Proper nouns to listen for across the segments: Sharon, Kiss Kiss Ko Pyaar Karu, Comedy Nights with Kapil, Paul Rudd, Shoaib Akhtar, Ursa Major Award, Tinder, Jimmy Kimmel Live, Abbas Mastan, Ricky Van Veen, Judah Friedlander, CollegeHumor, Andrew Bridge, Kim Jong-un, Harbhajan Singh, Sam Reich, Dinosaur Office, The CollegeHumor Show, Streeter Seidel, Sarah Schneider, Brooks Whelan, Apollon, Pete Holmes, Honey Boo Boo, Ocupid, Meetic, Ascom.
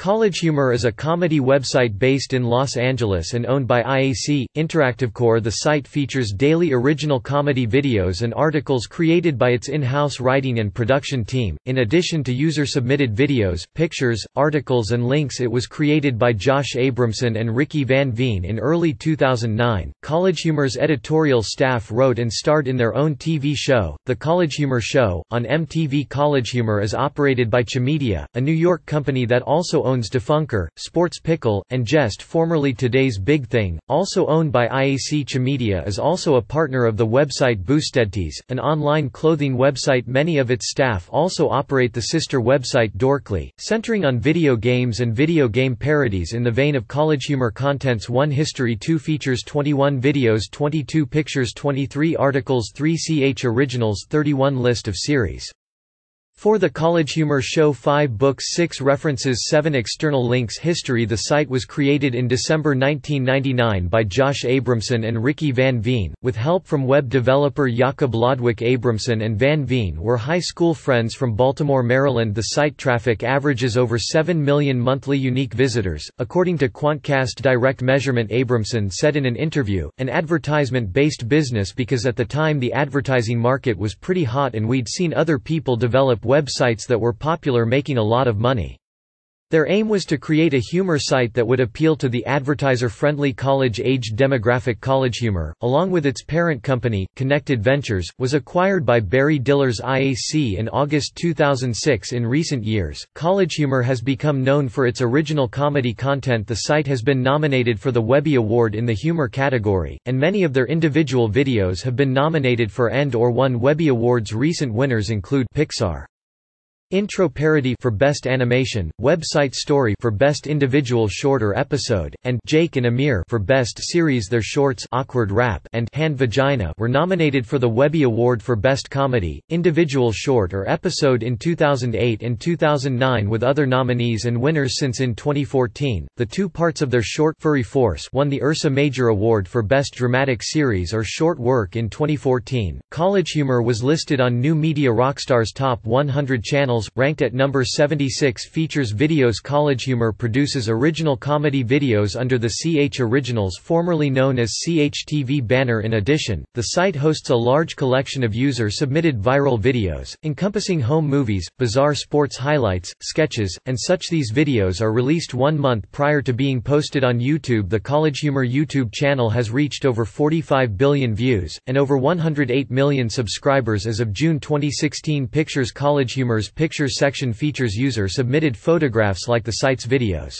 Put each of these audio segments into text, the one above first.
CollegeHumor is a comedy website based in Los Angeles and owned by IAC/InterActiveCorp. The site features daily original comedy videos and articles created by its in-house writing and production team. In addition to user-submitted videos, pictures, articles and links, it was created by Josh Abramson and Ricky Van Veen in early 2009. CollegeHumor's editorial staff wrote and starred in their own TV show, The CollegeHumor Show, on MTV. CollegeHumor is operated by CHMedia, a New York company that also owns Defunker, Sports Pickle, and Jest, formerly Today's Big Thing, also owned by IAC. CHMedia is also a partner of the website BustedTees, an online clothing website. Many of its staff also operate the sister website Dorkly, centering on video games and video game parodies in the vein of CollegeHumor contents. 1 History, 2 Features, 21 Videos, 22 Pictures, 23 Articles, 3 CH Originals, 31 List of Series. For the CollegeHumor Show, 5 books, 6 references, 7 external links. History. The site was created in December 1999 by Josh Abramson and Ricky Van Veen, with help from web developer Jakob Lodwick. Abramson and Van Veen were high school friends from Baltimore, Maryland. The site traffic averages over 7 million monthly unique visitors, according to Quantcast direct measurement. Abramson said in an interview, "An advertisement-based business because at the time the advertising market was pretty hot and we'd seen other people develop websites that were popular making a lot of money. Their aim was to create a humor site that would appeal to the advertiser-friendly college-age demographic." CollegeHumor, along with its parent company, Connected Ventures, was acquired by Barry Diller's IAC in August 2006. In recent years, CollegeHumor has become known for its original comedy content. The site has been nominated for the Webby Award in the humor category, and many of their individual videos have been nominated for and or won Webby Awards. Recent winners include Pixar Intro Parody for Best Animation, Website Story for Best Individual Short or Episode, and Jake and Amir for Best Series. Their shorts Awkward Rap and Hand Vagina were nominated for the Webby Award for Best Comedy, Individual Short or Episode in 2008 and 2009, with other nominees and winners since. In 2014, the two parts of their short Furry Force won the Ursa Major Award for Best Dramatic Series or Short Work. In 2014, CollegeHumor was listed on New Media Rockstars Top 100 channel, ranked at number 76. Features videos. CollegeHumor produces original comedy videos under the CH Originals, formerly known as CHTV banner. In addition, the site hosts a large collection of user-submitted viral videos, encompassing home movies, bizarre sports highlights, sketches, and such. These videos are released 1 month prior to being posted on YouTube. The CollegeHumor YouTube channel has reached over 45 billion views, and over 108 million subscribers as of June 2016. Pictures. CollegeHumor's Picture section features user-submitted photographs like the site's videos.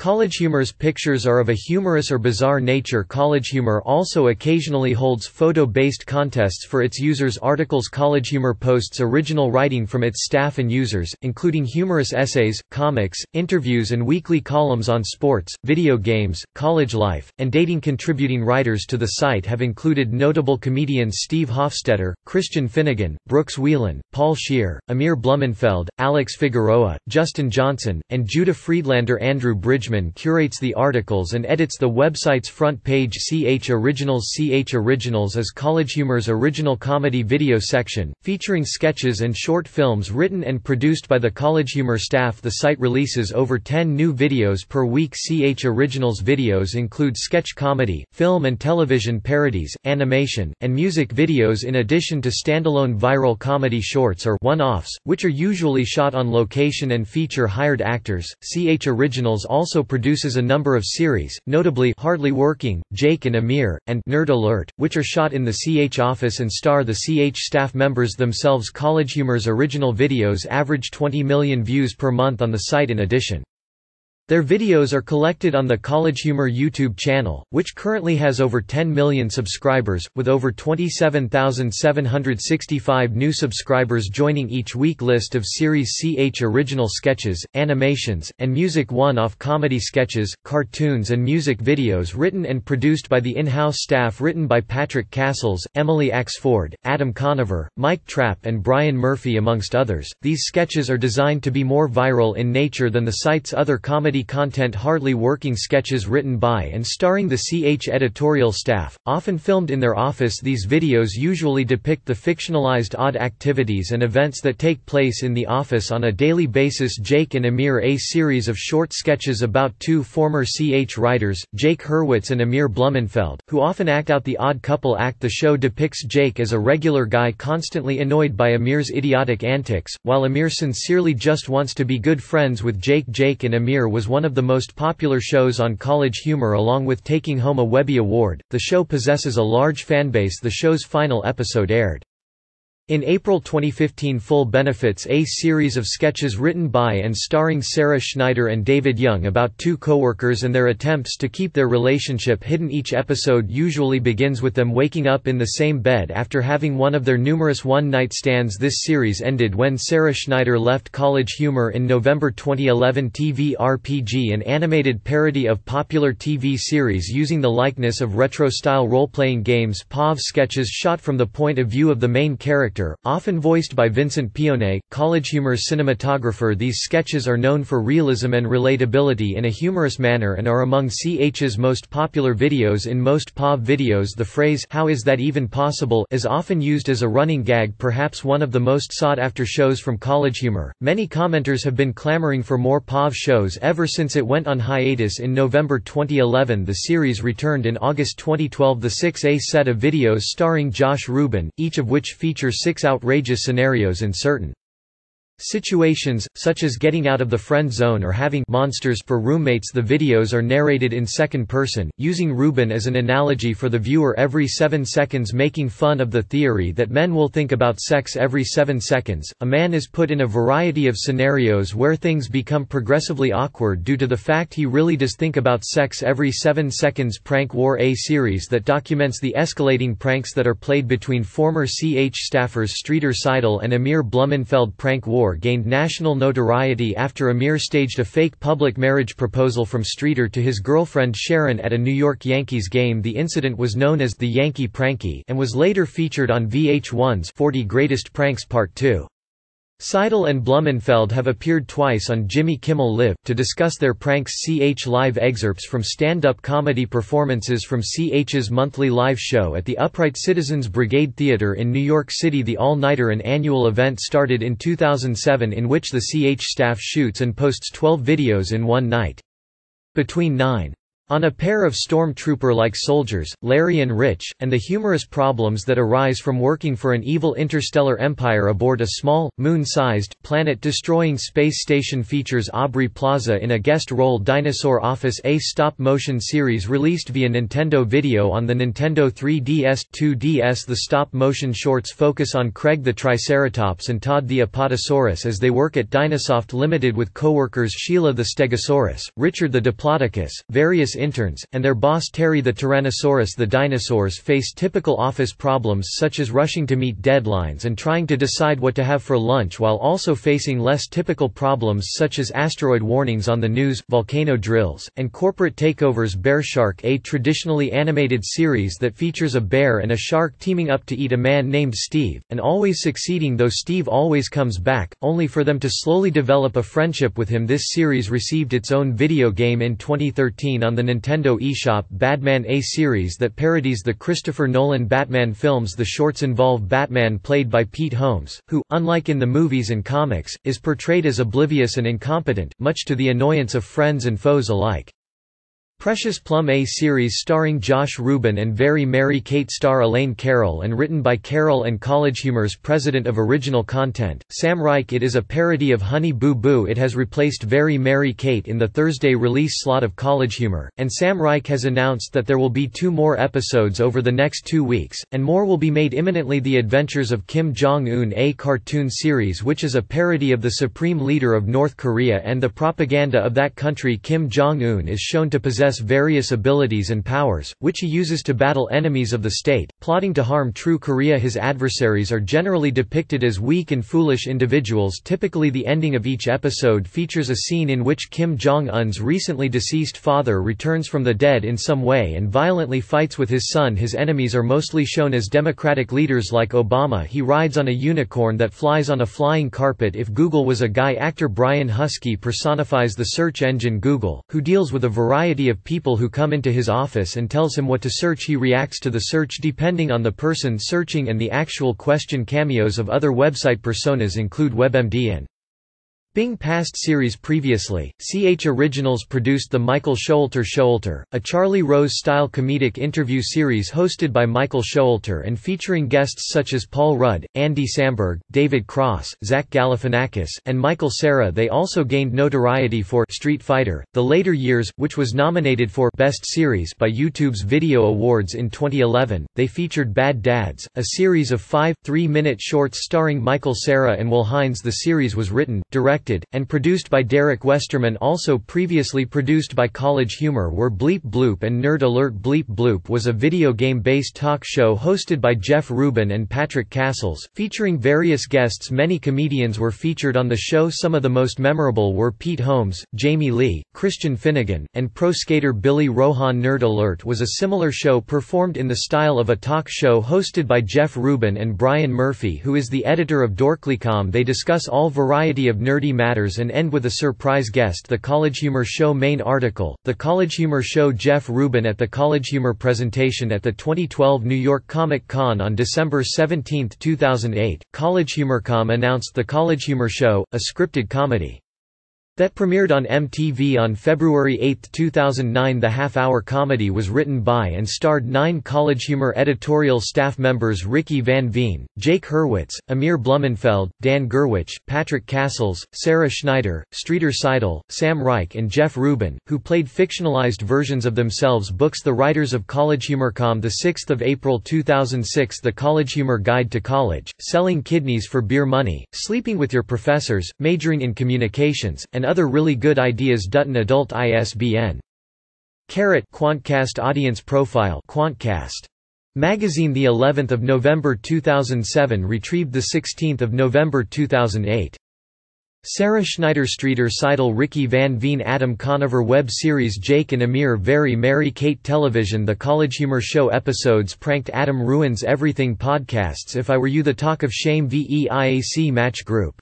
CollegeHumor's pictures are of a humorous or bizarre nature. CollegeHumor also occasionally holds photo-based contests for its users. Articles. CollegeHumor posts original writing from its staff and users, including humorous essays, comics, interviews and weekly columns on sports, video games, college life, and dating. Contributing writers to the site have included notable comedians Steve Hofstetter, Christian Finnegan, Brooks Whelan, Paul Scheer, Amir Blumenfeld, Alex Figueroa, Justin Johnson, and Judah Friedlander. Andrew Bridge curates the articles and edits the website's front page. CH Originals. CH Originals is CollegeHumor's original comedy video section, featuring sketches and short films written and produced by the CollegeHumor staff. The site releases over 10 new videos per week. CH Originals videos include sketch comedy, film and television parodies, animation, and music videos, in addition to standalone viral comedy shorts or one-offs, which are usually shot on location and feature hired actors. CH Originals also produces a number of series, notably Hardly Working, Jake and Amir, and Nerd Alert, which are shot in the CH office and star the CH staff members themselves. CollegeHumor's original videos average 20 million views per month on the site. In addition, their videos are collected on the CollegeHumor YouTube channel, which currently has over 10 million subscribers, with over 27,765 new subscribers joining each week. List of series. CH Original sketches, animations, and music. One-off comedy sketches, cartoons and music videos written and produced by the in-house staff. Written by Patrick Castles, Emily Axford, Adam Conover, Mike Trapp and Brian Murphy amongst others. These sketches are designed to be more viral in nature than the site's other comedy quality content Hardly Working sketches written by and starring the CH editorial staff, often filmed in their office. These videos usually depict the fictionalized odd activities and events that take place in the office on a daily basis. Jake and Amir, a series of short sketches about two former CH writers, Jake Hurwitz and Amir Blumenfeld, who often act out the odd couple act. The show depicts Jake as a regular guy constantly annoyed by Amir's idiotic antics, while Amir sincerely just wants to be good friends with Jake. Jake and Amir was one of the most popular shows on CollegeHumor, along with taking home a Webby Award. The show possesses a large fanbase. The show's final episode aired in April 2015. Full Benefits, a series of sketches written by and starring Sarah Schneider and David Young about two coworkers and their attempts to keep their relationship hidden. Each episode usually begins with them waking up in the same bed after having one of their numerous one-night stands. This series ended when Sarah Schneider left CollegeHumor in November 2011. TV RPG, an animated parody of popular TV series using the likeness of retro-style role-playing games. POV sketches shot from the point of view of the main character, often voiced by Vincent Pione, CollegeHumor's cinematographer. These sketches are known for realism and relatability in a humorous manner and are among CH's most popular videos. In most POV videos, the phrase "How is that even possible?" is often used as a running gag. Perhaps one of the most sought-after shows from CollegeHumor, many commenters have been clamoring for more POV shows ever since it went on hiatus in November 2011. The series returned in August 2012. The 6A set of videos starring Josh Rubin, each of which features six outrageous scenarios in certain situations, such as getting out of the friend zone or having monsters for roommates. The videos are narrated in second person, using Rubin as an analogy for the viewer every 7 seconds, making fun of the theory that men will think about sex every 7 seconds. A man is put in a variety of scenarios where things become progressively awkward due to the fact he really does think about sex every 7 seconds. Prank War, a series that documents the escalating pranks that are played between former CH staffers Streeter Seidel and Amir Blumenfeld. Prank War gained national notoriety after Amir staged a fake public marriage proposal from Streeter to his girlfriend Sharon at a New York Yankees game. The incident was known as the Yankee Pranky and was later featured on VH1's 40 Greatest Pranks Part 2. Seidel and Blumenfeld have appeared twice on Jimmy Kimmel Live! To discuss their pranks. CH Live, excerpts from stand-up comedy performances from CH's monthly live show at the Upright Citizens Brigade Theater in New York City. The All-Nighter, an annual event started in 2007 in which the CH staff shoots and posts 12 videos in one night. Between 9. On a pair of stormtrooper-like soldiers, Larry and Rich, and the humorous problems that arise from working for an evil interstellar empire aboard a small, moon-sized, planet-destroying space station. Features Aubrey Plaza in a guest role. Dinosaur Office, a stop-motion series released via Nintendo Video on the Nintendo 3DS, 2DS. The stop-motion shorts focus on Craig the Triceratops and Todd the Apatosaurus as they work at Dinosoft Limited with co-workers Sheila the Stegosaurus, Richard the Diplodocus, various interns, and their boss Terry the Tyrannosaurus. The dinosaurs face typical office problems such as rushing to meet deadlines and trying to decide what to have for lunch, while also facing less typical problems such as asteroid warnings on the news, volcano drills, and corporate takeovers. Bear Shark, a traditionally animated series that features a bear and a shark teaming up to eat a man named Steve, and always succeeding, though Steve always comes back, only for them to slowly develop a friendship with him. This series received its own video game in 2013 on the Nintendo eShop. Batman, a series that parodies the Christopher Nolan Batman films. The shorts involve Batman, played by Pete Holmes, who, unlike in the movies and comics, is portrayed as oblivious and incompetent, much to the annoyance of friends and foes alike. Precious Plum, a series starring Josh Rubin and Very Mary Kate, star Elaine Carroll and written by Carroll and CollegeHumor's president of original content, Sam Reich. It is a parody of Honey Boo Boo. It has replaced Very Mary Kate in the Thursday release slot of CollegeHumor, and Sam Reich has announced that there will be 2 more episodes over the next 2 weeks, and more will be made imminently. The Adventures of Kim Jong-un, a cartoon series which is a parody of the supreme leader of North Korea and the propaganda of that country. Kim Jong-un is shown to possess possess various abilities and powers, which he uses to battle enemies of the state, plotting to harm true Korea. His adversaries are generally depicted as weak and foolish individuals. Typically, the ending of each episode features a scene in which Kim Jong-un's recently deceased father returns from the dead in some way and violently fights with his son. His enemies are mostly shown as Democratic leaders like Obama. He rides on a unicorn that flies on a flying carpet. If Google was a guy, actor Brian Husky personifies the search engine Google, who deals with a variety of people who come into his office and tells him what to search. He reacts to the search depending on the person searching and the actual question. Cameos of other website personas include WebMD and Bing. Past series previously, CH Originals produced The Michael Showalter Showalter, a Charlie Rose-style comedic interview series hosted by Michael Showalter and featuring guests such as Paul Rudd, Andy Samberg, David Cross, Zach Galifianakis, and Michael Cera. They also gained notoriety for Street Fighter: The Later Years, which was nominated for Best Series by YouTube's Video Awards in 2011. They featured Bad Dads, a series of 5 3-minute shorts starring Michael Cera and Will Hines. The series was written, directed, and produced by Derek Westerman. Also previously produced by CollegeHumor were Bleep Bloop and Nerd Alert. Bleep Bloop was a video game-based talk show hosted by Jeff Rubin and Patrick Castles, featuring various guests. Many comedians were featured on the show. Some of the most memorable were Pete Holmes, Jamie Lee, Christian Finnegan, and pro skater Billy Rohan. Nerd Alert was a similar show performed in the style of a talk show hosted by Jeff Rubin and Brian Murphy, who is the editor of Dorkly.com. They discuss all variety of nerdy matters and end with a surprise guest. The CollegeHumor Show main article. The CollegeHumor Show. Jeff Rubin at the CollegeHumor presentation at the 2012 New York Comic Con on December 17, 2008, CollegeHumor.com announced The CollegeHumor Show, a scripted comedy that premiered on MTV on February 8, 2009. The half-hour comedy was written by and starred 9 CollegeHumor editorial staff members: Ricky Van Veen, Jake Hurwitz, Amir Blumenfeld, Dan Gurwitch, Patrick Castles, Sarah Schneider, Streeter Seidel, Sam Reich and Jeff Rubin, who played fictionalized versions of themselves. Books. The writers of CollegeHumor.com. 6 April 2006. The CollegeHumor Guide to College, Selling Kidneys for Beer Money, Sleeping with Your Professors, Majoring in Communications, and Other Really Good Ideas. Dutton Adult ISBN. Quantcast Audience Profile. Quantcast Magazine, the 11th of November 2007, retrieved the 16th of November 2008. Sarah Schneider, Streeter Seidel, Ricky Van Veen, Adam Conover. Web series Jake and Amir, Very Mary Kate Television. The CollegeHumor Show episodes pranked Adam Ruins Everything. Podcasts: If I Were You, The Talk of Shame, VE IAC Match Group,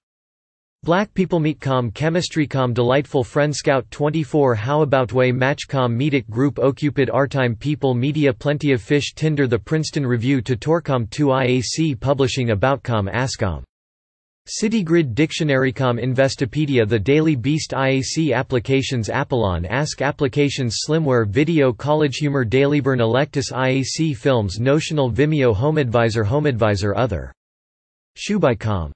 Black People Meet.com, Chemistry.com, Delightful Friend, Scout 24, How About Way, Match.com, Meetic Group, Ocupid, Artime People Media, Plenty of Fish, Tinder, The Princeton Review, Tutor.com, 2 IAC Publishing, About.com, Ascom, Citygrid, Dictionary.com, Investopedia, The Daily Beast, IAC Applications, Apollon, Ask Applications, Slimware Video, CollegeHumor, Dailyburn, Electus, IAC Films, Notional, Vimeo, HomeAdvisor, HomeAdvisor Other, Shoe.com.